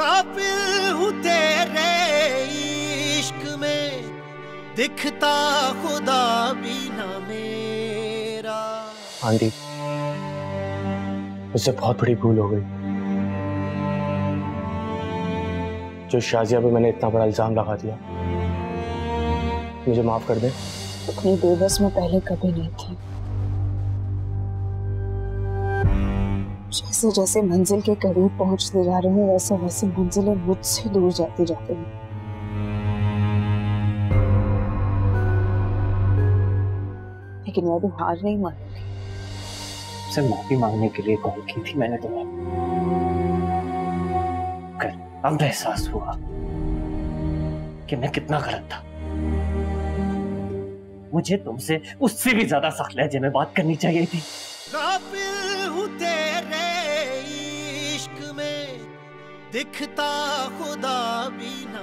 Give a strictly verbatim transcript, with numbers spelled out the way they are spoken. काफिल हूँ तेरे इश्क में, दिखता खुदा भी ना मेरा। आंटी, मुझसे बहुत बड़ी भूल हो गई। जो शाजिया पे मैंने इतना बड़ा इल्जाम लगा दिया, मुझे माफ कर दे। इतनी बेबस में पहले कभी नहीं थी। जैसे जैसे मंजिल के करीब पहुंचते जा रहे हैं, वैसे वैसे मंजिलें मुझसे दूर जाती जाती हैं। लेकिन मैं भी हार नहीं मानूंगी। सर, माफी मांगने के लिए कॉल की थी मैंने तुम्हें। कर अब एहसास हुआ कि मैं कितना गलत था। मुझे तुमसे उससे भी ज्यादा सख्त लहजे में बात करनी चाहिए थी। दिखता खुदा भी ना